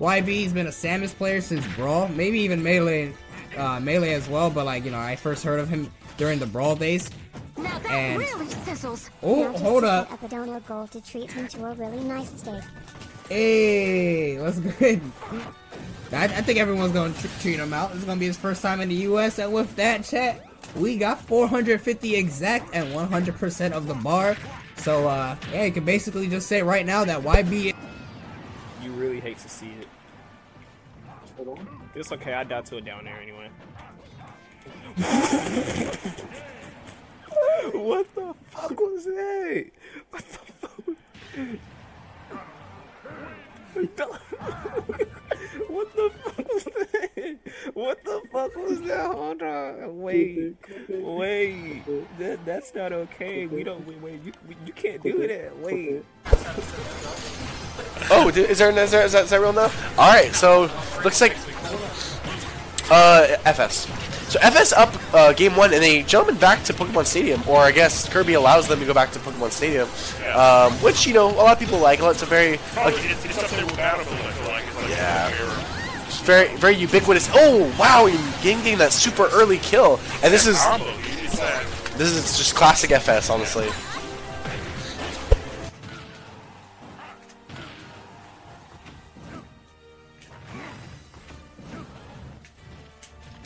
YB's been a Samus player since Brawl, maybe even Melee as well, but like, you know, I first heard of him during the Brawl days. Now that and really sizzles. Oh, hold up. Epidonio Gold to treat him to a really nice steak. Hey, what's good? I think everyone's gonna treat him out. This is gonna be his first time in the US, and with that, chat, we got 450 exact and 100% of the bar. So yeah, you can basically just say right now that YB. You really hate to see it. Hold on. It's okay, I died to it down there anyway. What the fuck was that? What the fuck? What the fuck was that? What the fuck was that? Hold on. Wait. Wait. That's not okay. We don't. Wait. You can't do that. Wait. Oh, is that real now? All right. So looks like FS. So FS up game one, and they jump back to Pokemon Stadium, or I guess Kirby allows them to go back to Pokemon Stadium, which, you know, a lot of people like. It's a very it's up there with Battlefield, I feel like. It's like, yeah, it's very, very ubiquitous. Oh wow, you getting that super early kill, and this is just classic FS, honestly.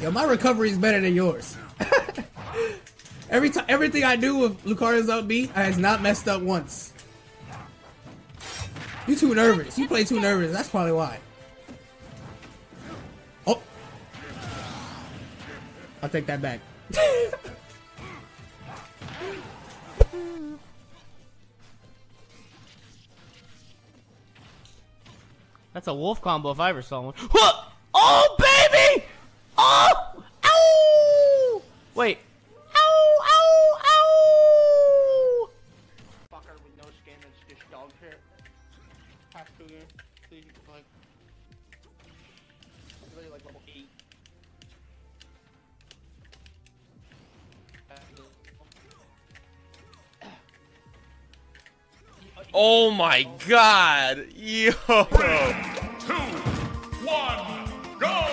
Yo, my recovery is better than yours. Everything I do with Lucario's up B, I has not messed up once. You too nervous. You play too nervous. That's probably why. Oh, I'll take that back. That's a wolf combo if I ever saw one. Oh baby! Oh! Ow! Wait. Ow! Ow! Ow! Fucker with no skin that's just dog hair. Pass cougar. Please, you can like. It's really like level 8. Oh my god! Yo! 3, 2, 1, go!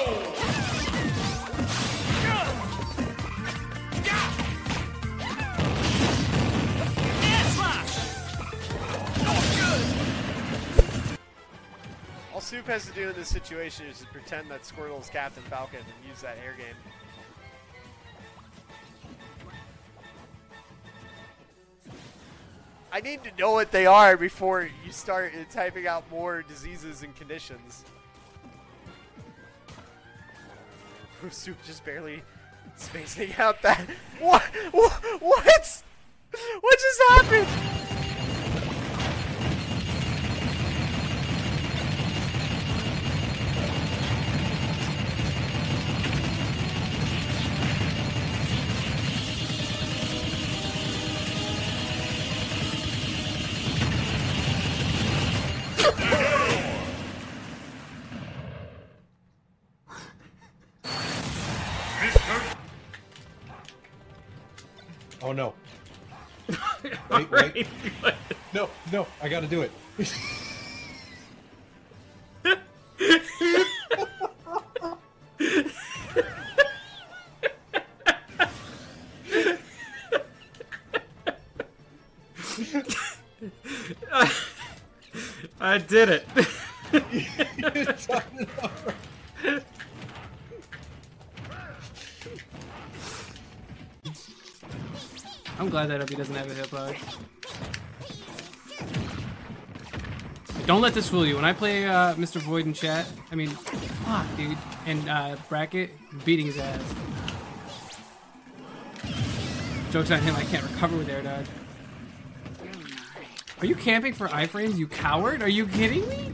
All Soup has to do in this situation is to pretend that Squirtle is Captain Falcon and use that air game. I need to know what they are before you start typing out more diseases and conditions. Soup just barely spacing out that. What? What? What just happened? Oh no. Wait, wait. No, no, I gotta do it. I did it. You're talking about... I'm glad that Uppy doesn't have a hip pod. Don't let this fool you. When I play Mr. Void in chat, I mean, fuck, dude. And Bracket, beating his ass. Joke's on him, I can't recover with air dodge. Are you camping for iframes, you coward? Are you kidding me?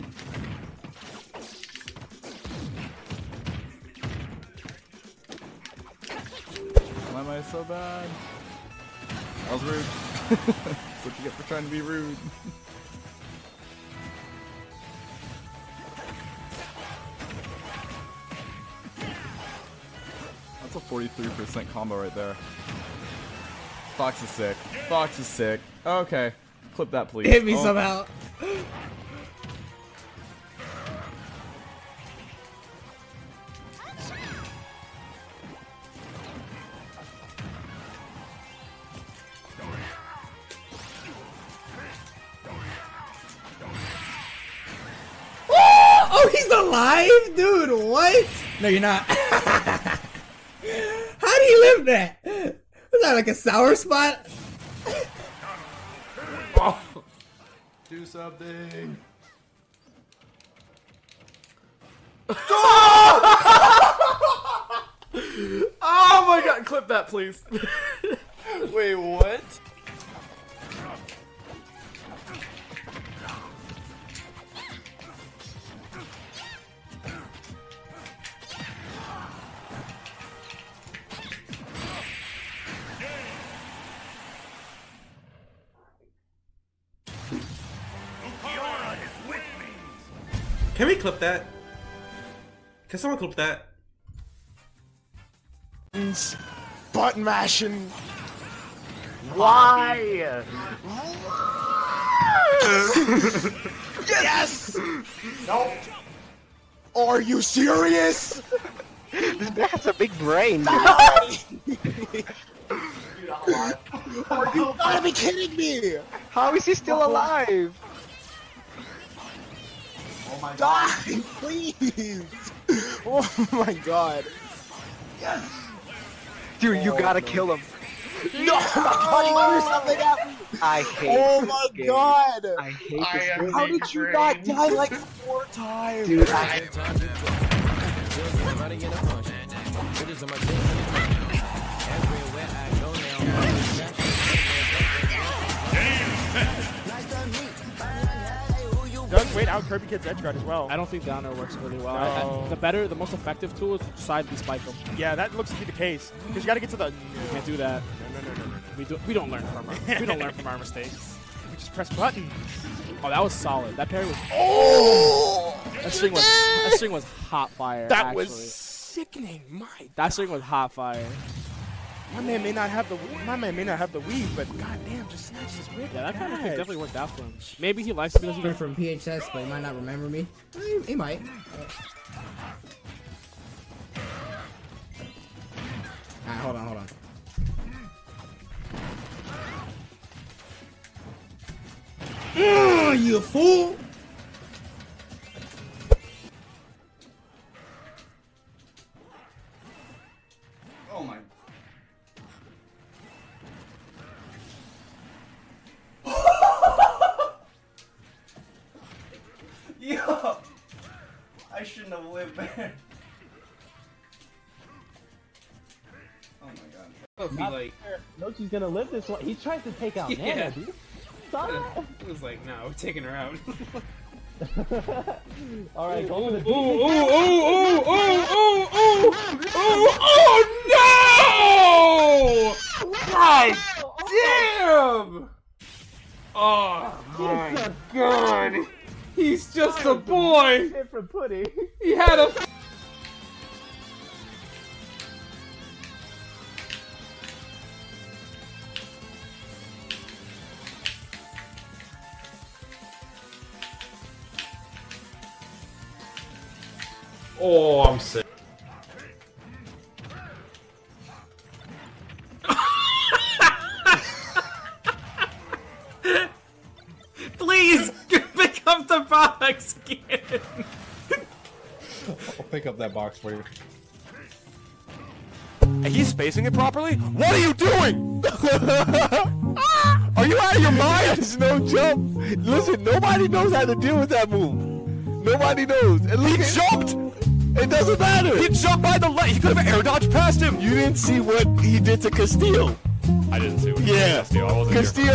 Why am I so bad? I was rude. That's what you get for trying to be rude. That's a 43% combo right there. Fox is sick. Fox is sick. Okay. Clip that, please. Hit me somehow. Oh, he's alive? Dude, what? No, you're not. How do you live that? Was that like a sour spot? Oh. Do something. Oh! Oh my god, clip that please. Wait, what? Can we clip that? Can someone clip that? Button mashing. Why? Yes! Nope. Are you serious? That's a big brain. Dude, are you gotta be kidding me? How is he still alive? Oh my god. Die, please! Oh my god. Yes! Dude, you gotta kill him. No! Oh my god, you threw something out! I hate this game. Oh my god! I hate this game. How did you not die like 4 times? Dude, I hate Does wait out Kirby Kid's edge guard as well. I don't think down air works really well. No. The most effective tool is side B spike them. Yeah, that looks to be the case. Because you got to get to the. You can't do that. No. We don't learn from our. We don't learn from our mistakes. We just press buttons. Oh, that was solid. That parry was. Oh! That swing was hot fire. That actually. Was sickening, Mike. That swing was hot fire. My man may not have the weave, but goddamn, just snatched his wig. Yeah, that kind of thing definitely worked out for him. Maybe he likes it because he's from PHS, but he might not remember me. He might. Alright, hold on. You fool! Oh my. Yo, I shouldn't have lived there. Oh my god. Like, Nochi's gonna live this one. He tried to take out Nana, dude. Stop! He was like, no, we're taking her out. Alright, go with the Oh no! God damn! Oh my god! He's just a boy! From Putty. He had a Oh, I'm sick. Please! Up the box again. I'll pick up that box for you. He's spacing it properly? What are you doing? Are you out of your mind? It's no jump. Listen, nobody knows how to deal with that move. Nobody knows. At least he jumped. It doesn't matter. He jumped by the light. He could have air dodged past him. You didn't see what he did to Castile. I didn't see what he did to Castile. I wasn't here.